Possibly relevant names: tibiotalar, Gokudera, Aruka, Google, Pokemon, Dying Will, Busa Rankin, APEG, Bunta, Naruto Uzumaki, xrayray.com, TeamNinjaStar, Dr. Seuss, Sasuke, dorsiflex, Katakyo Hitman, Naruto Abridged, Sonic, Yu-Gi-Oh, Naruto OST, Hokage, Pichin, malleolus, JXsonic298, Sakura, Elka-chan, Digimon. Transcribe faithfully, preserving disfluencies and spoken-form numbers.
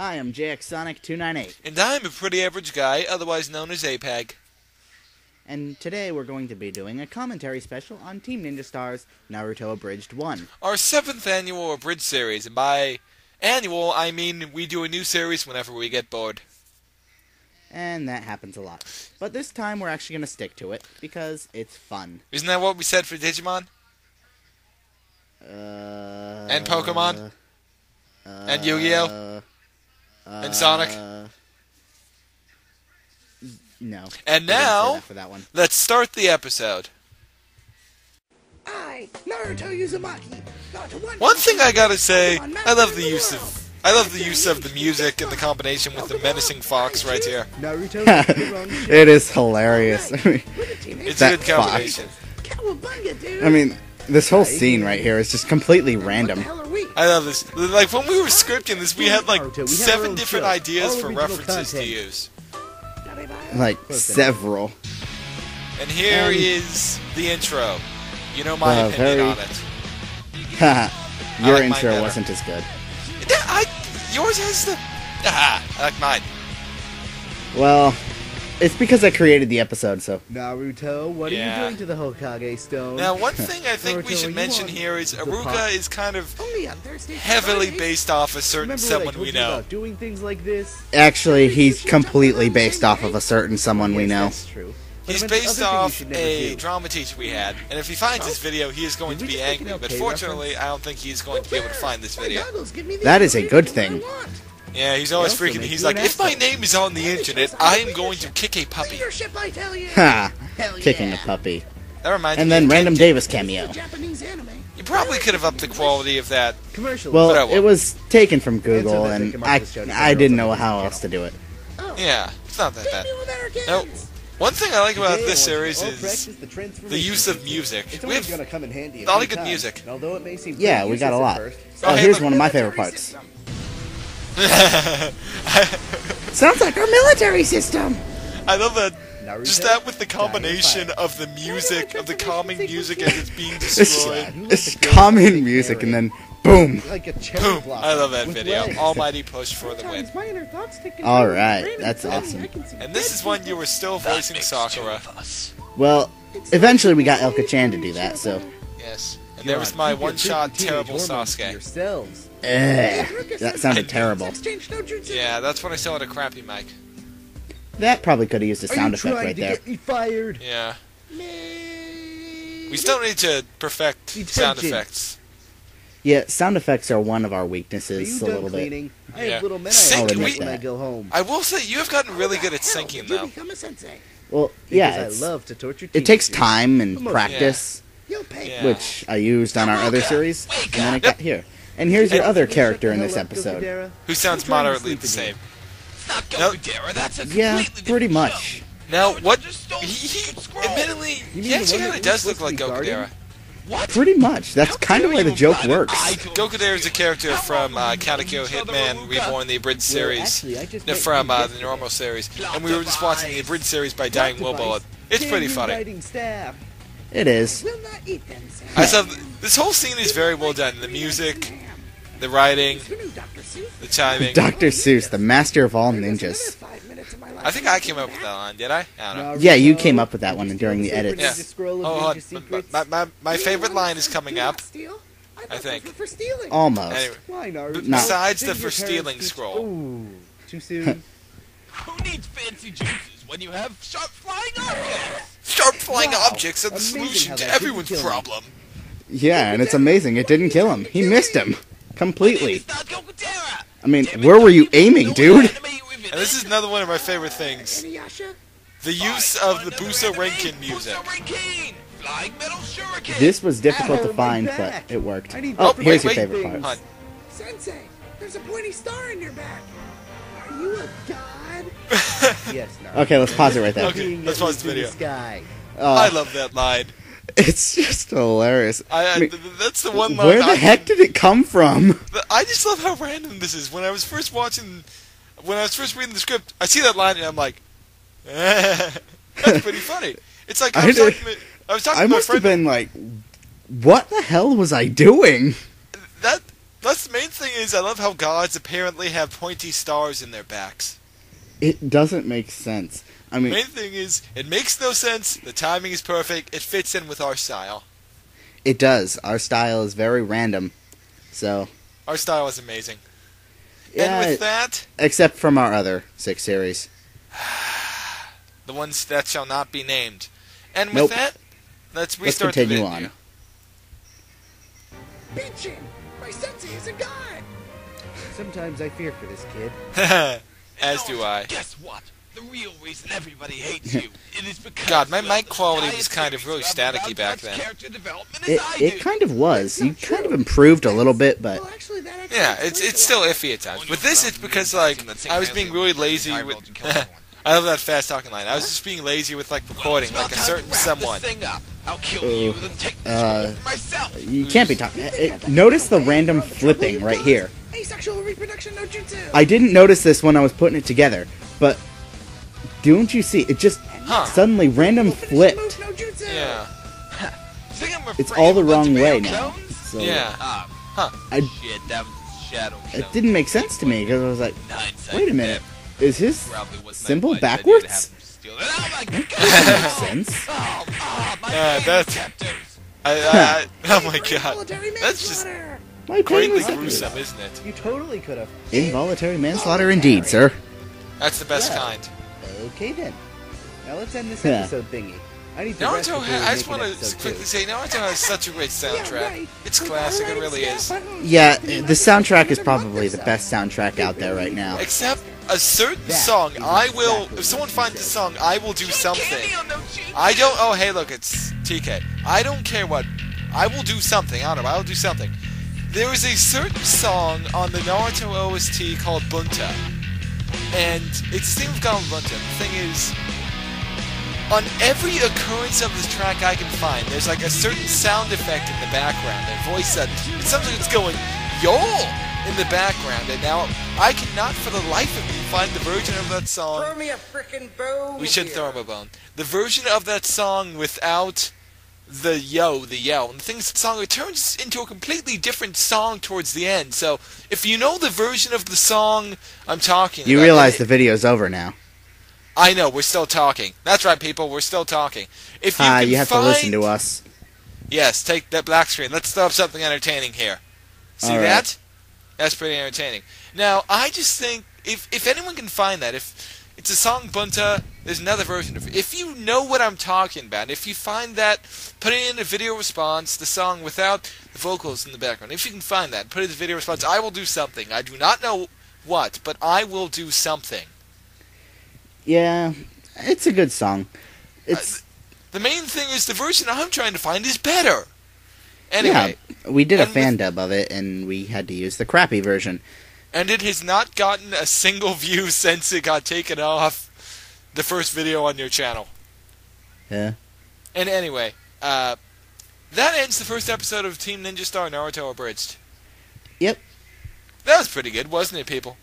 Hi, I'm J X Sonic two ninety-eight. And I'm a pretty average guy, otherwise known as A P E G. And today we're going to be doing a commentary special on Team Ninja Star's Naruto Abridged one. Our seventh annual Abridged series, and by annual I mean we do a new series whenever we get bored. And that happens a lot. But this time we're actually going to stick to it, because it's fun. Isn't that what we said for Digimon? Uh... And Pokemon? Uh... And Yu-Gi-Oh? Uh, and Sonic? Uh, no. And now, that for that one. Let's start the episode. I, Naruto Uzumaki, not one, one thing I gotta say, I love the use of I love the use of the music and the combination with the menacing fox right here. Naruto, it is hilarious. I mean, it's a good combination. I mean, this whole scene right here is just completely random. I love this. Like, when we were scripting this, we had, like, seven different ideas for references to use. Like, several. And here um, is the intro. You know my uh, opinion very... on it. Haha. Your like intro wasn't as good. I, yours has the... Ah, I like mine. Well, it's because I created the episode, so... Naruto, what yeah. are you doing to the Hokage stone? Now, one thing I think Naruto, we should mention here is Aruka is kind of heavily based off a certain Remember someone we know. Doing things like this? Actually, he's completely based off of a certain someone yes, we know. That's true. He's based off a do. drama teacher we had, and if he finds this video, he is going to be angry, but fortunately, I don't think he's going to be able to find this video. That is a good thing. Yeah, he's always freaking, he's like, if my name is on the internet, I am going to kick a puppy. Ha! Kicking a puppy. That reminds me. And then Random Davis cameo. You probably could have upped the quality of that. Well, it was taken from Google, and I, I didn't know how else to do it. Yeah, it's not that bad. Nope. One thing I like about this series is the use of music. We have a lot of good music. Yeah, we got a lot. Oh, here's one of my favorite parts. Sounds like our military system! I love that. Just that with the combination of the music, of the calming music as it's being destroyed. It's calming music and then boom! Boom! I love that video. Almighty push for the win. Alright, that's awesome. And this is when you were still voicing Sakura. Well, eventually we got Elka-chan to do that, so... Yes. And there was my one-shot terrible Sasuke. Ugh, that sounded terrible. Yeah, that's when I still had a crappy mic. That probably could have used a sound effect right there. Yeah. We still need to perfect sound effects. Yeah, sound effects are one of our weaknesses a little bit. I yeah. little Sync, we, when I go home. I will say, you have gotten really good at syncing, though. Well, yeah, I love to torture it takes time and practice, yeah. Yeah. which I used on our Aruka, other series, and then I got nope. here. And here's your and other character in this episode. Gokudera. Who sounds moderately the same. It's not Gokudera, that's a yeah, pretty much. Now, what... He, he admittedly, he actually really does look like Gokudera. What? Pretty much. That's kind of where the joke works. Gokudera is a character from uh, Katakyo Hitman Reborn, the Abridged series, no, from uh, the normal series, and we were just watching the Abridged series by Dying Will. It's pretty funny. It is. I saw th this whole scene is very well done. The music, the writing, the chiming. Doctor Seuss, the master of all ninjas. I think I came up with that line, did I? I don't know. Yeah, you came up with that one during the edits. Yeah. Oh, uh, my, my, my favorite line is coming up, I think. Almost. Anyway, besides the for stealing scroll. Too soon. Who needs fancy juices when you have sharp flying objects? Sharp flying objects are the solution to everyone's problem. Yeah, and it's amazing. It didn't kill him. He missed him. Completely. I mean, where were you aiming, dude? And this is another one of my favorite things. The use of the Busa Rankin music. This was difficult to find, but it worked. Oh, here's your favorite part. Sensei, there's a pointy star in your back. Are you a god? Yes, no. Okay, let's pause it right there. Okay, let's pause the video. Oh. I love that line. It's just hilarious. I, I, I mean, that's the one line. Where the I, heck did it come from? I just love how random this is. When I was first watching... When I was first reading the script, I see that line and I'm like, eh, that's pretty funny. It's like I was I, talking, I was talking I to my friend. I must have been like, what the hell was I doing? That That's the main thing is I love how gods apparently have pointy stars in their backs. It doesn't make sense. I mean, the main thing is it makes no sense. The timing is perfect. It fits in with our style. It does. Our style is very random. So our style is amazing. Yeah, and with that, except from our other six series, the ones that shall not be named. And with nope. that, let's restart let's continue the video. on. Pichin, my sensei is a guy. Sometimes I fear for this kid. As do I. Guess what? The real reason everybody hates you it is because God, my mic quality was kind of really staticky back then. It, it kind of was. You kind of improved a little bit, but yeah, it's it's still iffy at times. But this, it's because like I was being really lazy with. I love that fast talking line. I was just being lazy with like recording, like a certain someone. Oh, uh, you can't be talking. Notice the random flipping right here. Asexual reproduction no jutsu. I didn't notice this when I was putting it together, but don't you see? It just huh. suddenly random flipped. No yeah. It's all the wrong way now. So, yeah. Uh, huh. I, Shit, that was shadow it didn't make sense to me because I was like, wait a minute, is his symbol backwards? That doesn't make sense. Oh, oh, my uh, that's. I, I, oh my god. That's just. My Greatly gruesome, isn't it? You totally could have. Involuntary manslaughter indeed, sir. That's the best yeah. kind. Okay then. Now let's end this episode yeah. thingy. I need to Naruto ha I just want to quickly say Naruto has such a great soundtrack. yeah, right. It's classic, it really is. Yeah, the soundtrack is probably the best soundtrack out there right now. Except a certain that song, I will... Exactly if someone finds the song, I will do something. I don't... Oh, hey, look, it's T K. I don't care what... I will do something. I don't know. I will do something. There is a certain song on the Naruto O S T called Bunta, and it's the thing with Goblin Bunta. The thing is, on every occurrence of this track I can find, there's like a certain sound effect in the background, a voice that, and sometimes it's going, YOL! In the background, and now I cannot for the life of me find the version of that song. Throw me a frickin' bone! We shouldn't throw him a bone. The version of that song without... the yo, the yell, and the things that song, it turns into a completely different song towards the end. So if you know the version of the song I'm talking you about... You realize it, the video's over now. I know, we're still talking. That's right, people, we're still talking. If you, uh, you have find, to listen to us. Yes, take that black screen. Let's throw up something entertaining here. See right. that? That's pretty entertaining. Now, I just think, if, if anyone can find that, if... It's a song, Bunta. There's another version of it. If you know what I'm talking about, if you find that, put it in a video response, the song without the vocals in the background. If you can find that, put it in the video response, I will do something. I do not know what, but I will do something. Yeah, it's a good song. It's uh, The main thing is the version I'm trying to find is better. Anyway. Yeah, we did a fan dub of it, and we had to use the crappy version. And it has not gotten a single view since it got taken off the first video on your channel. Yeah. And anyway, uh, that ends the first episode of Team Ninja Star Naruto Abridged. Yep. That was pretty good, wasn't it, people?